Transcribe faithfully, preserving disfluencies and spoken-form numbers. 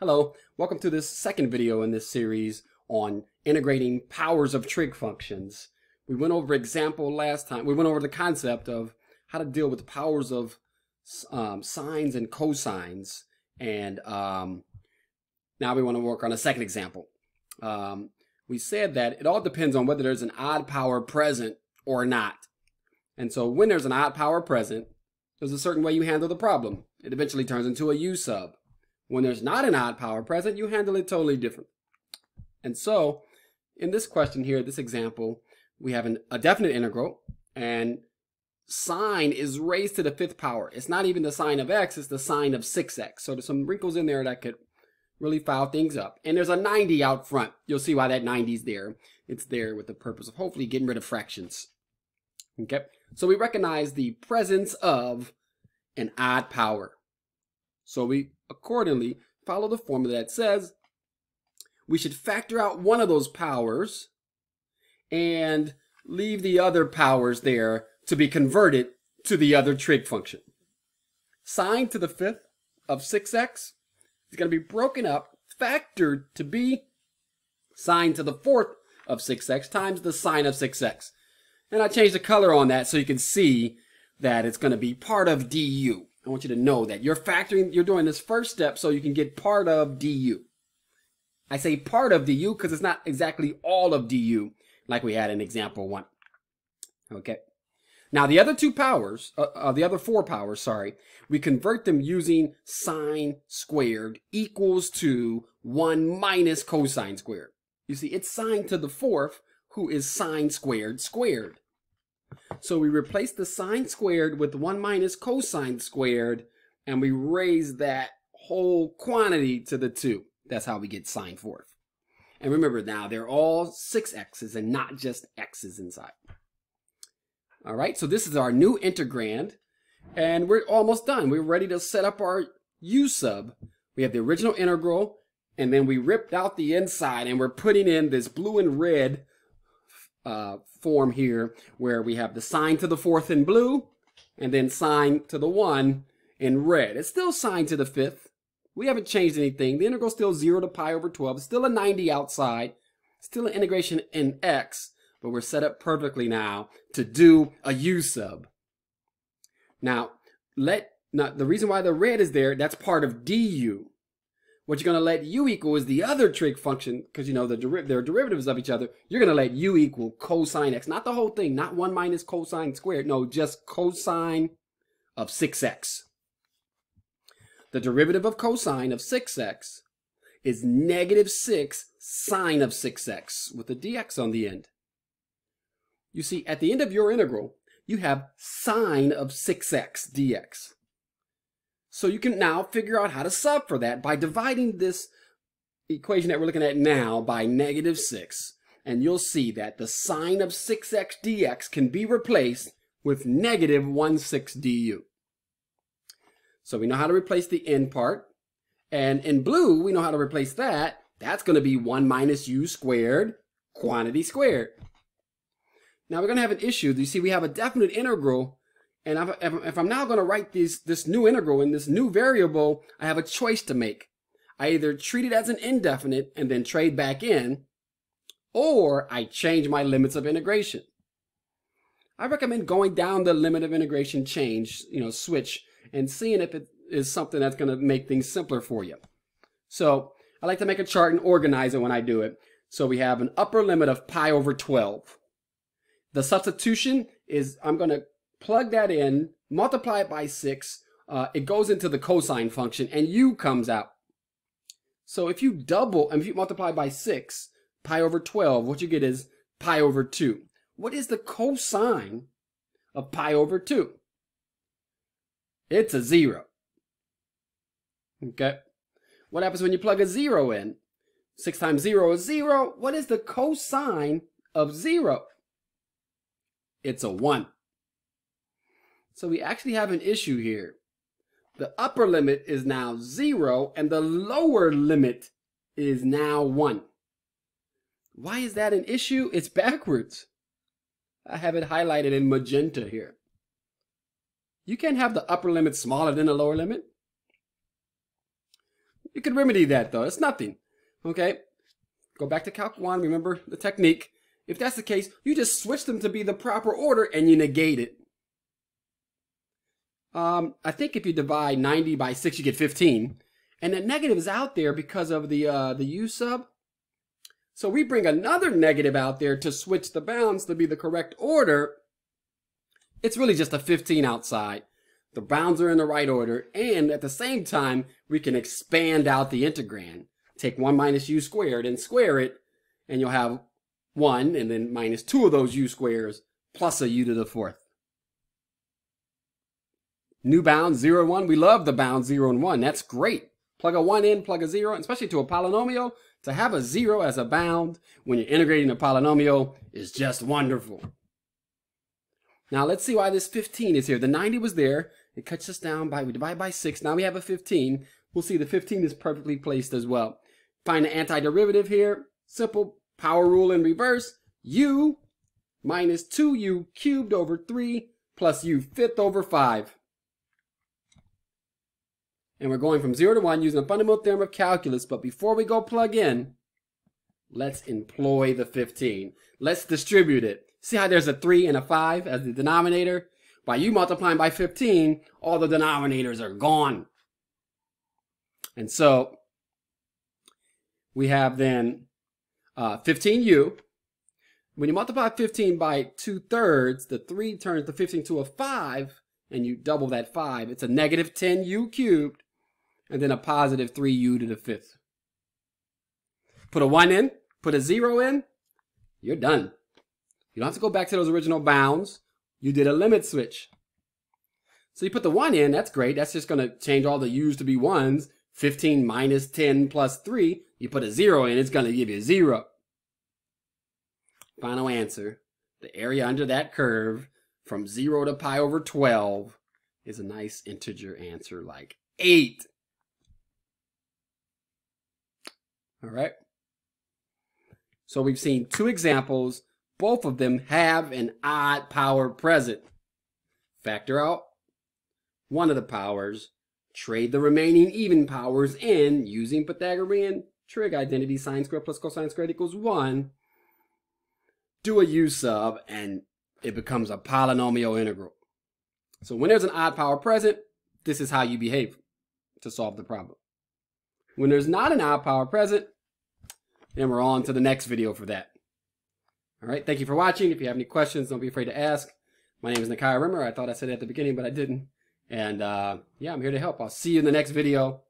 Hello, welcome to this second video in this series on integrating powers of trig functions. We went over example last time. We went over the concept of how to deal with the powers of um, sines and cosines, and um, now we want to work on a second example. Um, we said that it all depends on whether there's an odd power present or not. And so when there's an odd power present, there's a certain way you handle the problem. It eventually turns into a u sub. When there's not an odd power present, you handle it totally different. And so, in this question here, this example, we have an, a definite integral, and sine is raised to the fifth power. It's not even the sine of x, it's the sine of six x. So there's some wrinkles in there that could really foul things up. And there's a ninety out front. You'll see why that ninety's there. It's there with the purpose of hopefully getting rid of fractions. Okay? So we recognize the presence of an odd power. So we accordingly follow the formula that says we should factor out one of those powers and leave the other powers there to be converted to the other trig function. Sine to the fifth of six x is going to be broken up, factored to be sine to the fourth of six x times the sine of six x. And I changed the color on that so you can see that it's going to be part of du. I want you to know that you're factoring, you're doing this first step so you can get part of du. I say part of du because it's not exactly all of du like we had in example one. Okay. Now the other two powers, uh, uh, the other four powers, sorry, we convert them using sine squared equals to one minus cosine squared. You see, it's sine to the fourth, who is sine squared squared. So we replace the sine squared with one minus cosine squared, and we raise that whole quantity to the two. That's how we get sine fourth. And remember now, they're all six x's and not just x's inside. All right, so this is our new integrand, and we're almost done. We're ready to set up our u sub. We have the original integral, and then we ripped out the inside, and we're putting in this blue and red Uh, form here where we have the sine to the fourth in blue and then sine to the one in red. It's still sine to the fifth. We haven't changed anything. The integral is still zero to pi over twelve. It's still a ninety outside. Still an integration in x, but we're set up perfectly now to do a u sub. Now, let now the reason why the red is there, that's part of du. What you're going to let u equal is the other trig function, because you know the deri they're derivatives of each other. You're going to let u equal cosine x, not the whole thing, not one minus cosine squared, no, just cosine of six x. The derivative of cosine of six x is negative six sine of six x with a dx on the end. You see, at the end of your integral, you have sine of six x dx. So you can now figure out how to sub for that by dividing this equation that we're looking at now by negative six. And you'll see that the sine of six x dx can be replaced with negative one sixth du. So we know how to replace the end part. And in blue, we know how to replace that. That's going to be one minus u squared, quantity squared. Now we're going to have an issue. You see, we have a definite integral. And if I'm now going to write these, this new integral in this new variable, I have a choice to make. I either treat it as an indefinite and then trade back in, or I change my limits of integration. I recommend going down the limit of integration change, you know, switch, and seeing if it is something that's going to make things simpler for you. So I like to make a chart and organize it when I do it. So we have an upper limit of pi over twelve. The substitution is I'm going to plug that in, multiply it by six, uh, it goes into the cosine function, and u comes out. So if you double, and if you multiply by six, pi over twelve, what you get is pi over two. What is the cosine of pi over two? It's a zero. Okay. What happens when you plug a zero in? six times zero is zero. What is the cosine of zero? It's a one. So we actually have an issue here. The upper limit is now zero, and the lower limit is now one. Why is that an issue? It's backwards. I have it highlighted in magenta here. You can't have the upper limit smaller than the lower limit. You could remedy that though. It's nothing. Okay? Go back to calc one. Remember the technique. If that's the case, you just switch them to be the proper order and you negate it. Um, I think if you divide ninety by six, you get fifteen. And that negative is out there because of the, uh, the u sub. So we bring another negative out there to switch the bounds to be the correct order. It's really just a fifteen outside. The bounds are in the right order. And at the same time, we can expand out the integrand. Take one minus u squared and square it. And you'll have one and then minus two of those u squares plus a u to the fourth. New bounds, zero and one. We love the bounds zero and one. That's great. Plug a one in, plug a zero, especially to a polynomial. To have a zero as a bound when you're integrating a polynomial is just wonderful. Now let's see why this fifteen is here. The ninety was there. It cuts us down by, we divide by six. Now we have a fifteen. We'll see the fifteen is perfectly placed as well. Find the antiderivative here. Simple power rule in reverse. U minus two u cubed over three plus u fifth over five. And we're going from zero to one using the fundamental theorem of calculus. But before we go plug in, let's employ the fifteen. Let's distribute it. See how there's a three and a five as the denominator? By you multiplying by fifteen, all the denominators are gone. And so we have then uh, fifteen u. When you multiply fifteen by two thirds, the three turns the fifteen to a five, and you double that five. It's a negative ten u cubed. And then a positive three u to the fifth. Put a one in, put a zero in, you're done. You don't have to go back to those original bounds. You did a limit switch. So you put the one in, that's great. That's just going to change all the u's to be ones. fifteen minus ten plus three. You put a zero in, it's going to give you zero. Final answer. The area under that curve from zero to pi over twelve is a nice integer answer like eight. All right. So we've seen two examples. Both of them have an odd power present. Factor out one of the powers. Trade the remaining even powers in using Pythagorean trig identity. Sine squared plus cosine squared equals one. Do a u sub and it becomes a polynomial integral. So when there's an odd power present, this is how you behave to solve the problem. When there's not an odd power present, then we're on to the next video for that. All right, thank you for watching. If you have any questions, don't be afraid to ask. My name is Nakia Rimmer. I thought I said it at the beginning, but I didn't. And uh, yeah, I'm here to help. I'll see you in the next video.